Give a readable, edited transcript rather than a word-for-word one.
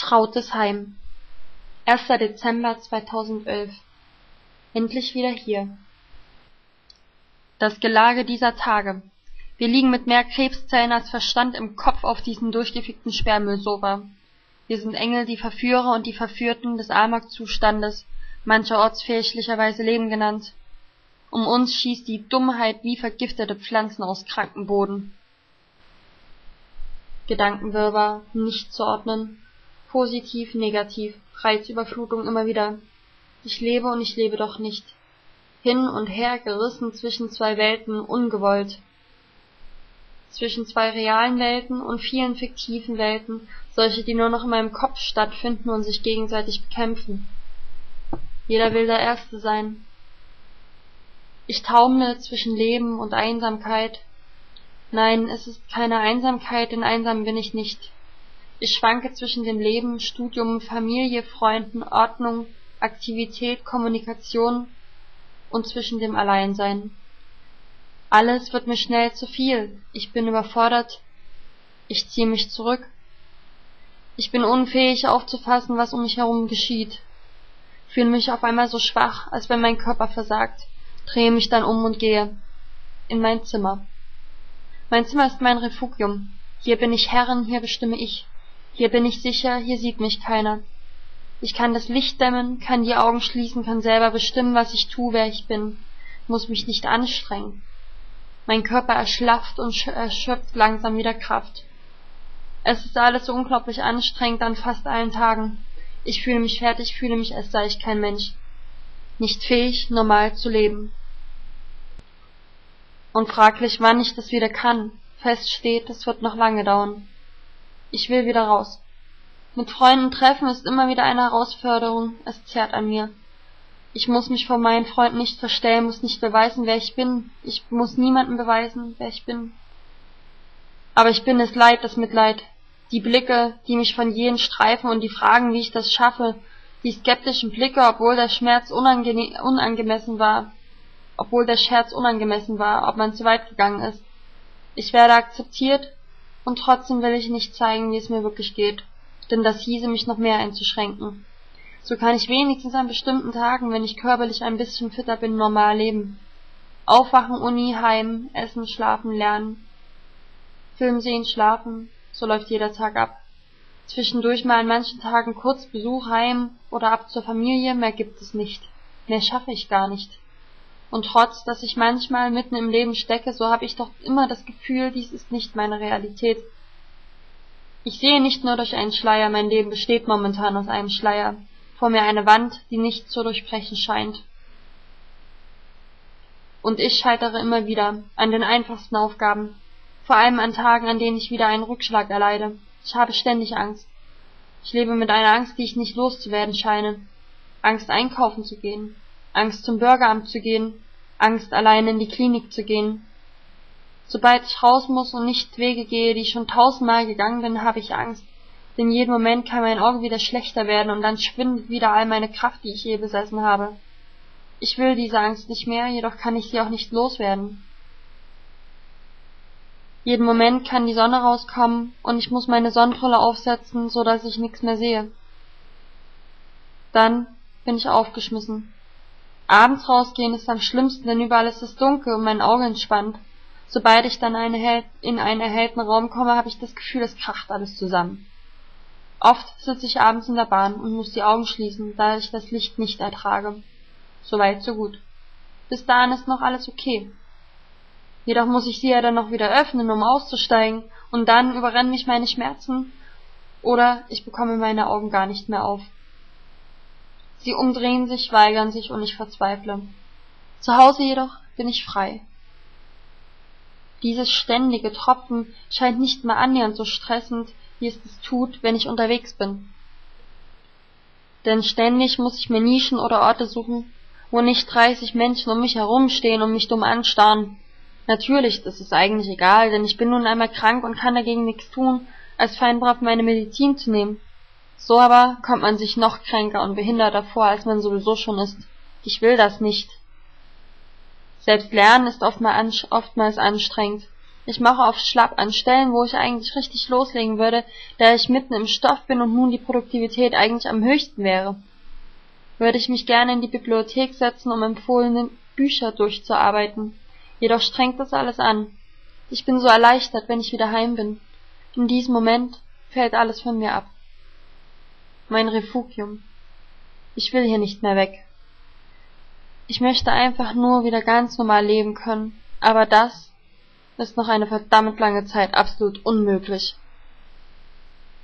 Trautes Heim, 1. Dezember 2011. Endlich wieder hier. Das Gelage dieser Tage. Wir liegen mit mehr Krebszellen als Verstand im Kopf auf diesem durchgefickten Sperrmüllsofa. Wir sind Engel, die Verführer und die Verführten des Armak-Zustandes, mancherorts fälschlicherweise Leben genannt. Um uns schießt die Dummheit wie vergiftete Pflanzen aus krankem Boden. Gedankenwirrwarr, nicht zu ordnen. Positiv, negativ, Reizüberflutung immer wieder. Ich lebe und ich lebe doch nicht. Hin und her gerissen zwischen zwei Welten, ungewollt. Zwischen zwei realen Welten und vielen fiktiven Welten, solche, die nur noch in meinem Kopf stattfinden und sich gegenseitig bekämpfen. Jeder will der Erste sein. Ich taumle zwischen Leben und Einsamkeit. Nein, es ist keine Einsamkeit, denn einsam bin ich nicht. Ich schwanke zwischen dem Leben, Studium, Familie, Freunden, Ordnung, Aktivität, Kommunikation und zwischen dem Alleinsein. Alles wird mir schnell zu viel. Ich bin überfordert. Ich ziehe mich zurück. Ich bin unfähig aufzufassen, was um mich herum geschieht. Fühle mich auf einmal so schwach, als wenn mein Körper versagt. Drehe mich dann um und gehe in mein Zimmer. Mein Zimmer ist mein Refugium. Hier bin ich Herrin, hier bestimme ich. Hier bin ich sicher, hier sieht mich keiner. Ich kann das Licht dämmen, kann die Augen schließen, kann selber bestimmen, was ich tue, wer ich bin. Muss mich nicht anstrengen. Mein Körper erschlafft und erschöpft langsam wieder Kraft. Es ist alles so unglaublich anstrengend an fast allen Tagen. Ich fühle mich fertig, fühle mich, als sei ich kein Mensch. Nicht fähig, normal zu leben. Und fraglich, wann ich das wieder kann. Fest steht, es wird noch lange dauern. Ich will wieder raus. Mit Freunden treffen ist immer wieder eine Herausforderung, es zerrt an mir. Ich muss mich vor meinen Freunden nicht verstellen, muss nicht beweisen, wer ich bin. Ich muss niemandem beweisen, wer ich bin. Aber ich bin es leid, das Mitleid. Die Blicke, die mich von jedem streifen und die Fragen, wie ich das schaffe. Die skeptischen Blicke, obwohl der Schmerz unangemessen war. Obwohl der Scherz unangemessen war, ob man zu weit gegangen ist. Ich werde akzeptiert und trotzdem will ich nicht zeigen, wie es mir wirklich geht, denn das hieße, mich noch mehr einzuschränken. So kann ich wenigstens an bestimmten Tagen, wenn ich körperlich ein bisschen fitter bin, normal leben. Aufwachen, Uni, Heim, Essen, Schlafen, Lernen. Film sehen, Schlafen, so läuft jeder Tag ab. Zwischendurch mal an manchen Tagen kurz Besuch, Heim oder ab zur Familie, mehr gibt es nicht. Mehr schaffe ich gar nicht. Und trotz, dass ich manchmal mitten im Leben stecke, so habe ich doch immer das Gefühl, dies ist nicht meine Realität. Ich sehe nicht nur durch einen Schleier, mein Leben besteht momentan aus einem Schleier. Vor mir eine Wand, die nicht zu durchbrechen scheint. Und ich scheitere immer wieder an den einfachsten Aufgaben. Vor allem an Tagen, an denen ich wieder einen Rückschlag erleide. Ich habe ständig Angst. Ich lebe mit einer Angst, die ich nicht loszuwerden scheine. Angst, einkaufen zu gehen. Angst, zum Bürgeramt zu gehen, Angst, alleine in die Klinik zu gehen. Sobald ich raus muss und nicht Wege gehe, die ich schon tausendmal gegangen bin, habe ich Angst, denn jeden Moment kann mein Auge wieder schlechter werden und dann schwindet wieder all meine Kraft, die ich je besessen habe. Ich will diese Angst nicht mehr, jedoch kann ich sie auch nicht loswerden. Jeden Moment kann die Sonne rauskommen und ich muss meine Sonnenbrille aufsetzen, so dass ich nichts mehr sehe. Dann bin ich aufgeschmissen. Abends rausgehen ist am schlimmsten, denn überall ist es dunkel und mein Auge entspannt. Sobald ich dann in einen erhellten Raum komme, habe ich das Gefühl, es kracht alles zusammen. Oft sitze ich abends in der Bahn und muss die Augen schließen, da ich das Licht nicht ertrage. So weit, so gut. Bis dahin ist noch alles okay. Jedoch muss ich sie ja dann noch wieder öffnen, um auszusteigen, und dann überrennen mich meine Schmerzen oder ich bekomme meine Augen gar nicht mehr auf. Sie umdrehen sich, weigern sich und ich verzweifle. Zu Hause jedoch bin ich frei. Dieses ständige Tropfen scheint nicht mehr annähernd so stressend, wie es das tut, wenn ich unterwegs bin. Denn ständig muss ich mir Nischen oder Orte suchen, wo nicht 30 Menschen um mich herumstehen und mich dumm anstarren. Natürlich, das ist eigentlich egal, denn ich bin nun einmal krank und kann dagegen nichts tun, als feinbrav meine Medizin zu nehmen. So aber kommt man sich noch kränker und behinderter vor, als man sowieso schon ist. Ich will das nicht. Selbst Lernen ist oftmals anstrengend. Ich mache oft schlapp an Stellen, wo ich eigentlich richtig loslegen würde, da ich mitten im Stoff bin und nun die Produktivität eigentlich am höchsten wäre. Würde ich mich gerne in die Bibliothek setzen, um empfohlene Bücher durchzuarbeiten. Jedoch strengt das alles an. Ich bin so erleichtert, wenn ich wieder heim bin. In diesem Moment fällt alles von mir ab. Mein Refugium. Ich will hier nicht mehr weg. Ich möchte einfach nur wieder ganz normal leben können, aber das ist noch eine verdammt lange Zeit absolut unmöglich.